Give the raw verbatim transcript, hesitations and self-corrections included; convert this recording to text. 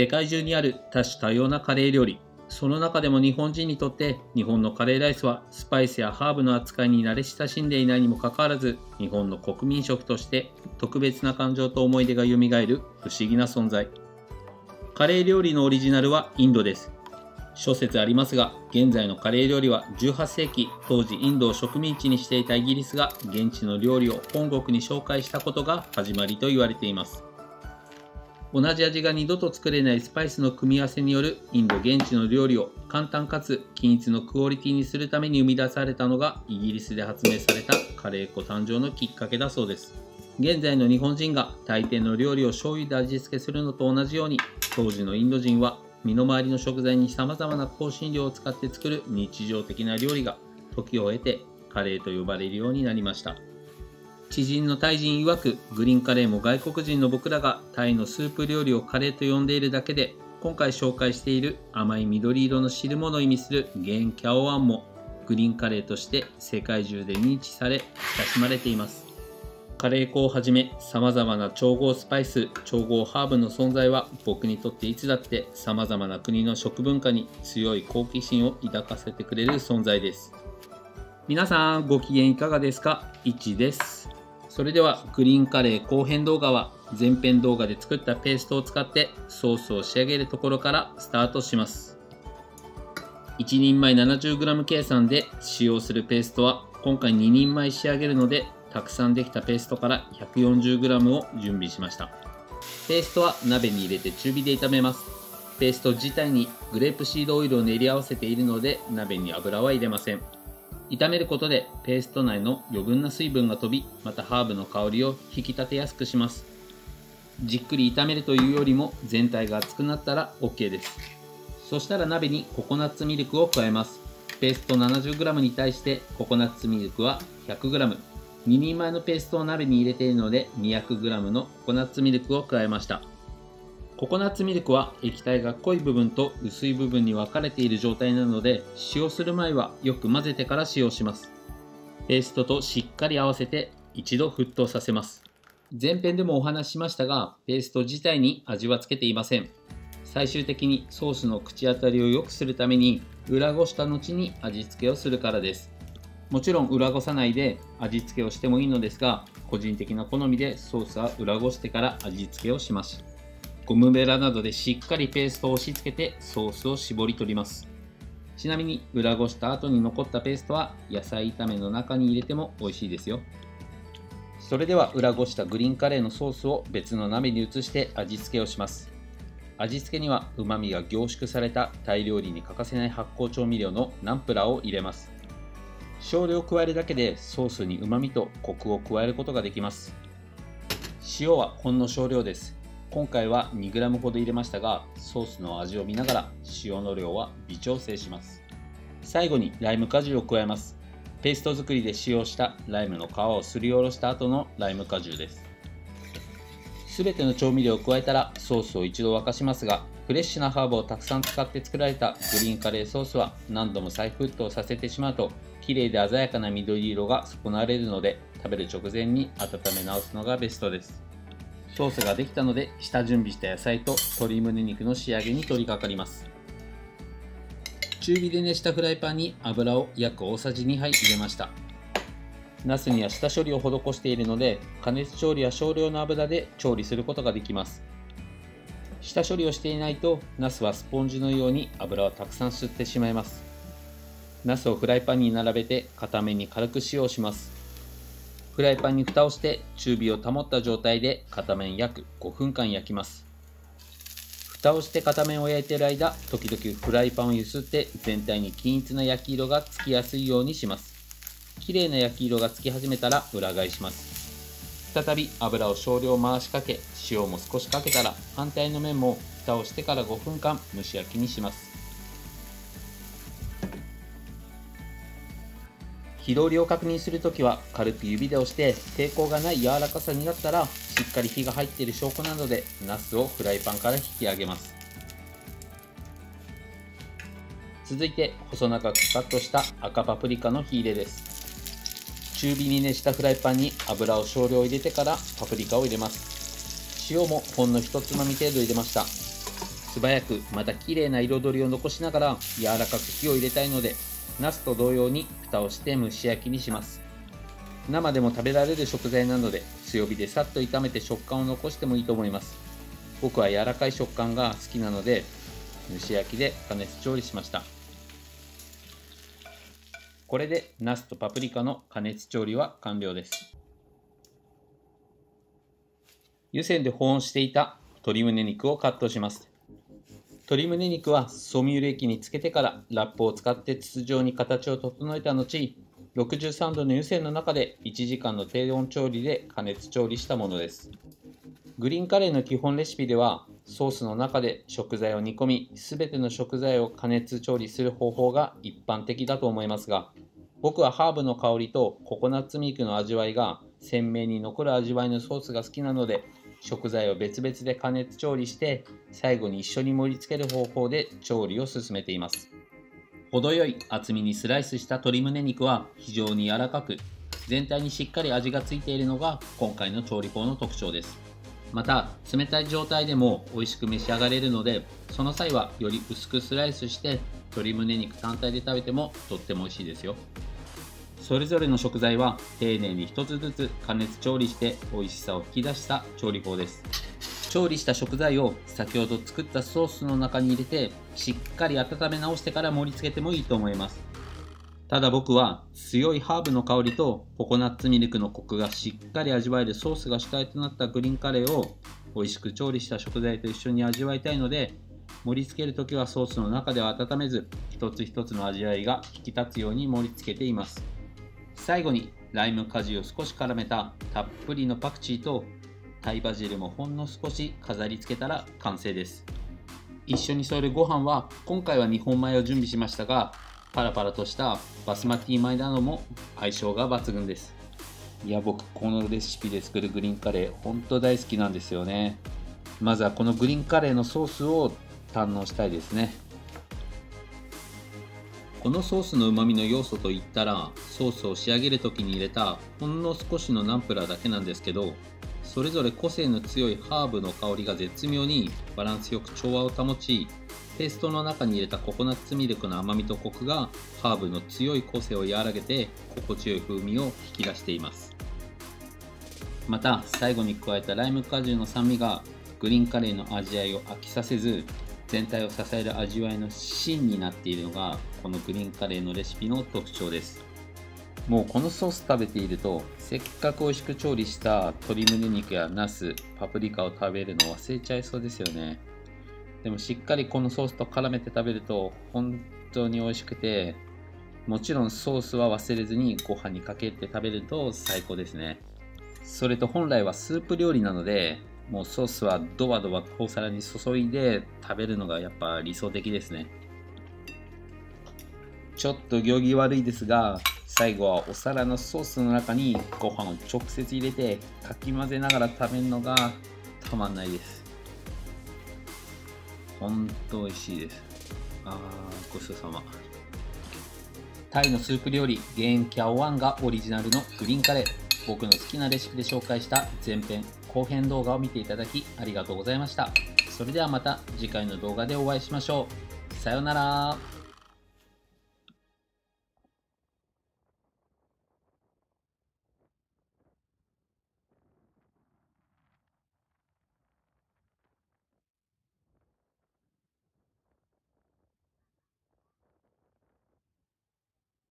世界中にある多種多様なカレー料理、その中でも日本人にとって日本のカレーライスはスパイスやハーブの扱いに慣れ親しんでいないにもかかわらず、日本の国民食として特別な感情と思い出がよみがえる不思議な存在。カレー料理のオリジナルはインドです。諸説ありますが、現在のカレー料理はじゅうはっせいき、当時インドを植民地にしていたイギリスが現地の料理を本国に紹介したことが始まりと言われています。同じ味が二度と作れないスパイスの組み合わせによるインド現地の料理を簡単かつ均一のクオリティにするために生み出されたのがイギリスで発明されたカレー粉誕生のきっかけだそうです。現在の日本人が大抵の料理を醤油で味付けするのと同じように、当時のインド人は身の回りの食材にさまざまな香辛料を使って作る日常的な料理が時を経てカレーと呼ばれるようになりました。知人のタイ人曰く、グリーンカレーも外国人の僕らがタイのスープ料理をカレーと呼んでいるだけで、今回紹介している甘い緑色の汁物を意味するゲンキャオワンもグリーンカレーとして世界中で認知され親しまれています。カレー粉をはじめさまざまな調合スパイス、調合ハーブの存在は僕にとっていつだってさまざまな国の食文化に強い好奇心を抱かせてくれる存在です。皆さんご機嫌いかがですか？いちです。それではグリーンカレー後編動画は前編動画で作ったペーストを使ってソースを仕上げるところからスタートします。いちにんまえ ななじゅうグラム 計算で使用するペーストは今回ににんまえ仕上げるので、たくさんできたペーストから ひゃくよんじゅうグラム を準備しました。ペーストは鍋に入れて中火で炒めます。ペースト自体にグレープシードオイルを練り合わせているので鍋に油は入れません。炒めることでペースト内の余分な水分が飛び、またハーブの香りを引き立てやすくします。じっくり炒めるというよりも全体が熱くなったら オーケー です。そしたら鍋にココナッツミルクを加えます。ペースト ななじゅうグラム に対してココナッツミルクは ひゃくグラム、 ににんまえのペーストを鍋に入れているので にひゃくグラム のココナッツミルクを加えました。ココナッツミルクは液体が濃い部分と薄い部分に分かれている状態なので、使用する前はよく混ぜてから使用します。ペーストとしっかり合わせて一度沸騰させます。前編でもお話ししましたが、ペースト自体に味はつけていません。最終的にソースの口当たりを良くするために裏ごした後に味付けをするからです。もちろん裏ごさないで味付けをしてもいいのですが、個人的な好みでソースは裏ごしてから味付けをします。ゴムベラなどでしっかりペーストを押し付けてソースを絞り取ります。ちなみに裏ごした後に残ったペーストは野菜炒めの中に入れても美味しいですよ。それでは裏ごしたグリーンカレーのソースを別の鍋に移して味付けをします。味付けにはうまみが凝縮されたタイ料理に欠かせない発酵調味料のナンプラーを入れます。少量加えるだけでソースにうまみとコクを加えることができます。塩はほんの少量です。今回は にグラム ほど入れましたが、ソースの味を見ながら塩の量は微調整します。最後にライム果汁を加えます。ペースト作りで使用したライムの皮をすりおろした後のライム果汁です。すべての調味料を加えたらソースを一度沸かしますが、フレッシュなハーブをたくさん使って作られたグリーンカレーソースは何度も再沸騰させてしまうと綺麗で鮮やかな緑色が損なわれるので、食べる直前に温め直すのがベストです。ソースができたので下準備した野菜と鶏胸肉の仕上げに取り掛かります。中火で熱したフライパンに油を約おおさじにはい入れました。ナスには下処理を施しているので加熱調理は少量の油で調理することができます。下処理をしていないとナスはスポンジのように油をたくさん吸ってしまいます。ナスをフライパンに並べて片面に軽く塩をします。フライパンに蓋をして中火を保った状態で片面約ごふんかん焼きます。蓋をして片面を焼いている間、時々フライパンを揺すって全体に均一な焼き色がつきやすいようにします。綺麗な焼き色がつき始めたら裏返します。再び油を少量回しかけ、塩も少しかけたら反対の面も蓋をしてからごふんかん蒸し焼きにします。火通りを確認するときは軽く指で押して抵抗がない柔らかさになったら、しっかり火が入っている証拠なのでナスをフライパンから引き上げます。続いて細長くカットした赤パプリカの火入れです。中火に熱したフライパンに油を少量入れてからパプリカを入れます。塩もほんのひとつまみ程度入れました。素早くまた綺麗な彩りを残しながら柔らかく火を入れたいので、ナスと同様に蓋をして蒸し焼きにします。生でも食べられる食材なので、強火でさっと炒めて食感を残してもいいと思います。僕は柔らかい食感が好きなので、蒸し焼きで加熱調理しました。これでナスとパプリカの加熱調理は完了です。湯煎で保温していた鶏胸肉をカットします。鶏胸肉はソミュール液につけてからラップを使って筒状に形を整えた後、ろくじゅうさんどの湯煎の中でいちじかんの低温調理で加熱調理したものです。グリーンカレーの基本レシピでは、ソースの中で食材を煮込み、すべての食材を加熱調理する方法が一般的だと思いますが、僕はハーブの香りとココナッツミルクの味わいが鮮明に残る味わいのソースが好きなので、食材を別々で加熱調理して最後に一緒に盛り付ける方法で調理を進めています。程よい厚みにスライスした鶏胸肉は非常に柔らかく、全体にしっかり味がついているのが今回の調理法の特徴です。また冷たい状態でも美味しく召し上がれるので、その際はより薄くスライスして鶏胸肉単体で食べてもとっても美味しいですよ。それぞれの食材は丁寧に一つずつ加熱調理して美味しさを引き出した調理法です。調理した食材を先ほど作ったソースの中に入れて、しっかり温め直してから盛り付けてもいいと思います。ただ僕は強いハーブの香りとココナッツミルクのコクがしっかり味わえるソースが主体となったグリーンカレーを美味しく調理した食材と一緒に味わいたいので、盛り付けるときはソースの中では温めず、一つ一つの味わいが引き立つように盛り付けています。最後にライム果汁を少し絡めたたっぷりのパクチーとタイバジルもほんの少し飾り付けたら完成です。一緒に添えるご飯は、今回はにほんまえを準備しましたが、パラパラとしたバスマティ米なども相性が抜群です。いや、僕このレシピで作るグリーンカレーほんと大好きなんですよね。まずはこのグリーンカレーのソースを堪能したいですね。このソースのうまみの要素といったら、ソースを仕上げる時に入れたほんの少しのナンプラーだけなんですけど、それぞれ個性の強いハーブの香りが絶妙にバランスよく調和を保ち、ペーストの中に入れたココナッツミルクの甘みとコクがハーブの強い個性を和らげて、心地よい風味を引き出しています。また最後に加えたライム果汁の酸味がグリーンカレーの味わいを飽きさせず、全体を支える味わいの芯になっているのがこのグリーンカレーのレシピの特徴です。もうこのソース食べていると、せっかく美味しく調理した鶏胸肉やナス、パプリカを食べるの忘れちゃいそうですよね。でもしっかりこのソースと絡めて食べると本当に美味しくて、もちろんソースは忘れずにご飯にかけて食べると最高ですね。それと本来はスープ料理なので、もうソースはドバドバお皿に注いで食べるのがやっぱ理想的ですね。ちょっと行儀悪いですが、最後はお皿のソースの中にご飯を直接入れてかき混ぜながら食べるのがたまんないです。ほんと美味しいです。あー、ごちそうさま。タイのスープ料理ゲーンキャオワンがオリジナルのグリーンカレー、僕の好きなレシピで紹介した前編後編動画を見ていただきありがとうございました。それではまた次回の動画でお会いしましょう。さようなら。